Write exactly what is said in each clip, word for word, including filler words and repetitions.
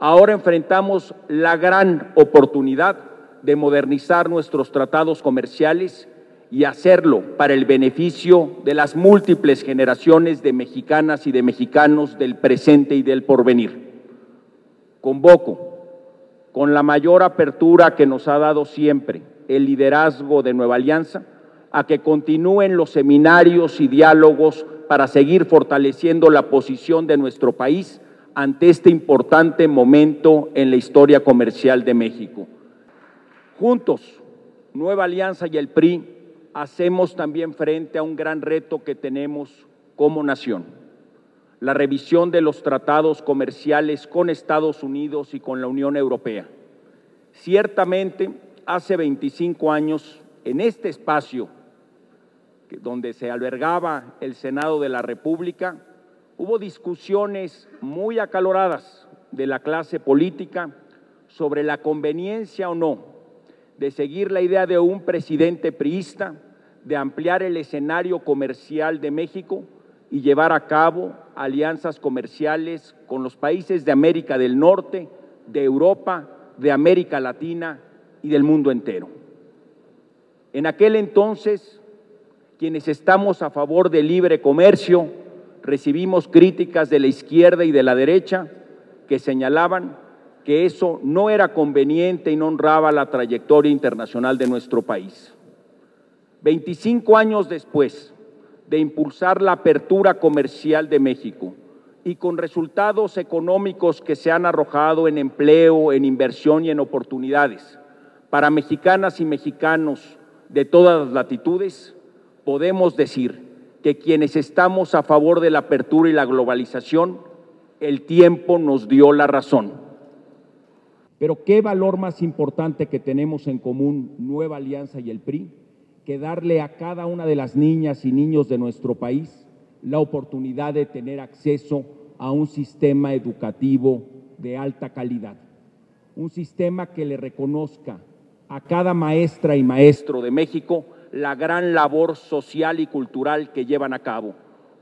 ahora enfrentamos la gran oportunidad de modernizar nuestros tratados comerciales y hacerlo para el beneficio de las múltiples generaciones de mexicanas y de mexicanos del presente y del porvenir. Convoco, con la mayor apertura que nos ha dado siempre el liderazgo de Nueva Alianza, a que continúen los seminarios y diálogos para seguir fortaleciendo la posición de nuestro país ante este importante momento en la historia comercial de México. Juntos, Nueva Alianza y el P R I hacemos también frente a un gran reto que tenemos como nación: la revisión de los tratados comerciales con Estados Unidos y con la Unión Europea. Ciertamente, hace veinticinco años, en este espacio donde se albergaba el Senado de la República, hubo discusiones muy acaloradas de la clase política sobre la conveniencia o no de seguir la idea de un presidente priista de ampliar el escenario comercial de México y llevar a cabo alianzas comerciales con los países de América del Norte, de Europa, de América Latina y del mundo entero. En aquel entonces, quienes estamos a favor del libre comercio, recibimos críticas de la izquierda y de la derecha que señalaban que eso no era conveniente y no honraba la trayectoria internacional de nuestro país. veinticinco años después de impulsar la apertura comercial de México y con resultados económicos que se han arrojado en empleo, en inversión y en oportunidades para mexicanas y mexicanos de todas las latitudes, podemos decir que quienes estamos a favor de la apertura y la globalización, el tiempo nos dio la razón. Pero ¿qué valor más importante que tenemos en común Nueva Alianza y el P R I? Que darle a cada una de las niñas y niños de nuestro país la oportunidad de tener acceso a un sistema educativo de alta calidad, un sistema que le reconozca a cada maestra y maestro de México la gran labor social y cultural que llevan a cabo,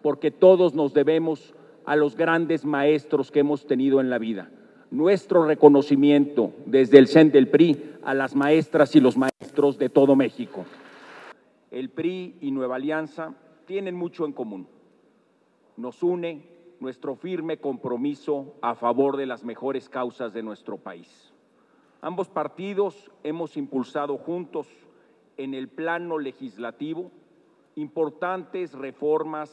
porque todos nos debemos a los grandes maestros que hemos tenido en la vida. Nuestro reconocimiento desde el C E N del P R I a las maestras y los maestros de todo México. El P R I y Nueva Alianza tienen mucho en común. Nos une nuestro firme compromiso a favor de las mejores causas de nuestro país. Ambos partidos hemos impulsado juntos en el plano legislativo importantes reformas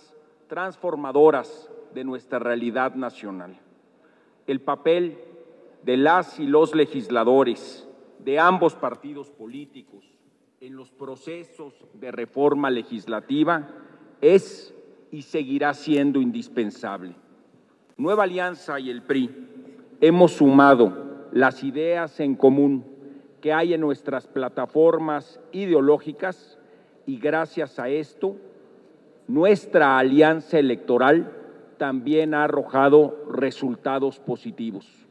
transformadoras de nuestra realidad nacional. El papel de las y los legisladores de ambos partidos políticos en los procesos de reforma legislativa es y seguirá siendo indispensable. Nueva Alianza y el P R I hemos sumado las ideas en común que hay en nuestras plataformas ideológicas y gracias a esto, nuestra alianza electoral también ha arrojado resultados positivos.